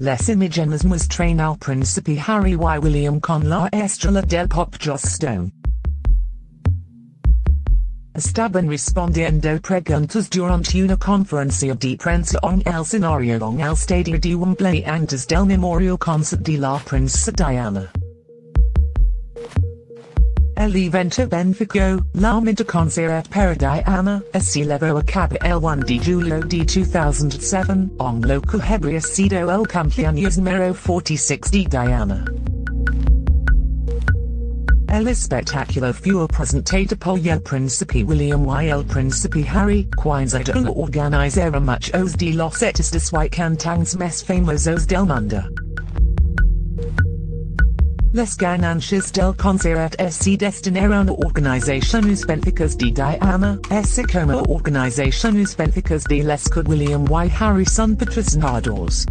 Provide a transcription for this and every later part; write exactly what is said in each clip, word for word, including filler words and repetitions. Les imagen mas train al Príncipe Harry y William con la estrella del pop Joss Stone. Estaban respondiendo preguntas durante una conferencia de prensa en el escenario en el Estadio de Wembley antes del Memorial Concert de la Princesa Diana. El evento beneficio, la Mita Concert para Diana, se llevó a cabo el primero de julio de dos mil siete, en lo que habría sido el cumpleaños número cuarenta y seis de Diana. El espectáculo fue presentado por el Príncipe William y el Príncipe Harry, quienes organizaron muchos de los artistas y cantantes más famosos del mundo. Las ganancias del concert se destinaron a organizaciones benéficas de Diana, así como a organizaciones benéficas de las que William y Harry son patrocinadores.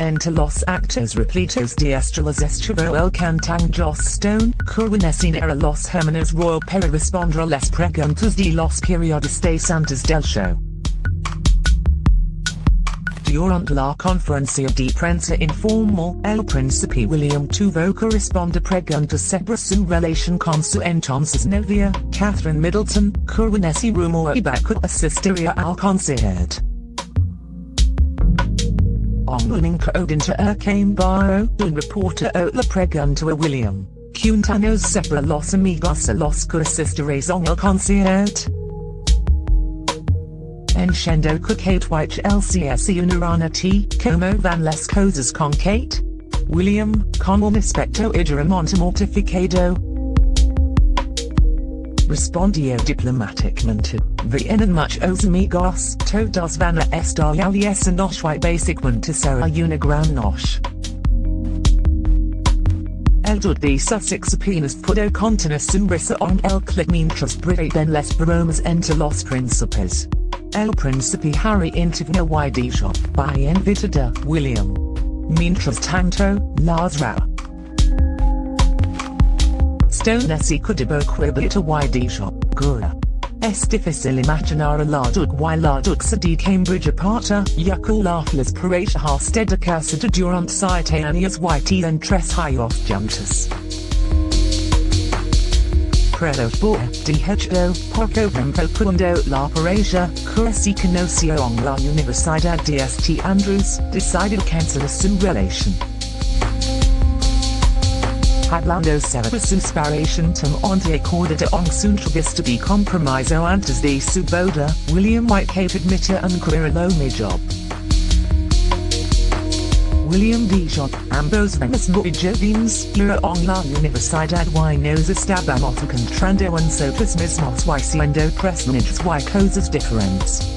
Entre los actos repletos de estrellas estuvo el cantante Joss Stone, que enseñará los hermanos Royal para responder a las preguntas de los periodistas antes del show. Durante la conferencia de prensa informal, el Príncipe William tuvo que responder preguntas sobre su relación con su entonces novia, Catherine Middleton, que se rumoreaba que asistiría al concert. En un encuentro acambaró, un reporter le preguntó a William, ¿cuántos separa los amigos a los que asistiréis en el concert? Entiendo que Kate White L C S unirana T, como van las cosas con Kate? William, con un aspecto ligeramente mortificado. Respondió diplomáticamente, vienen muchos amigos, todos van a estar allí esa noche y básicamente será una gran noche. El Duque de Sussex apenas pudo contener su risa en el clip mientras brillaban las bromas entre los príncipes. El Príncipe Harry intervino y dijo, by invitada, William. Mientras tanto, las ra. Stone se quedó quieta y dijo, Gura. Es difícil imaginar a la Duque y la Duquesa de Cambridge aparta, ya que las parejas se casaron durante siete años y tienen tres hijos juntos. Pero por derecho, poco tiempo cuando la pareja, que se conoció en la Universidad de St Andrews, decidió cancelar su relación. Hablando sobre su separación tan onde acordada en su entrevista de compromiso antes de su boda, William y Kate admitieron que era lo mejor. William dijo, ambos vamos muy jóvenes, yo en la universidad y nos estábamos encontrando en nosotros mismos y siendo personajes y cosas diferentes.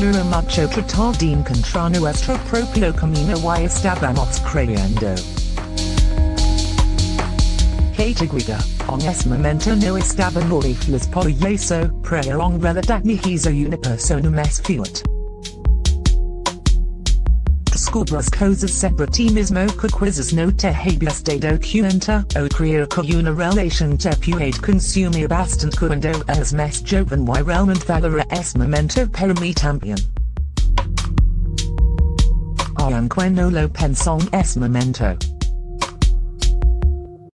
Yo mucho tratar de encontrar nuestro propio camino y estábamos creyendo. Kate agregó, en ese momento no estaban muy feliz por eso, pero en realidad me hizo una persona más fuerte. Descubras cosas sobre ti mismo que quizás no te habías dado cuenta, o creer que una relación te puede consumir bastante cuando eres más joven y realmente valora ese momento para mí también. Aunque no lo pensó en ese momento.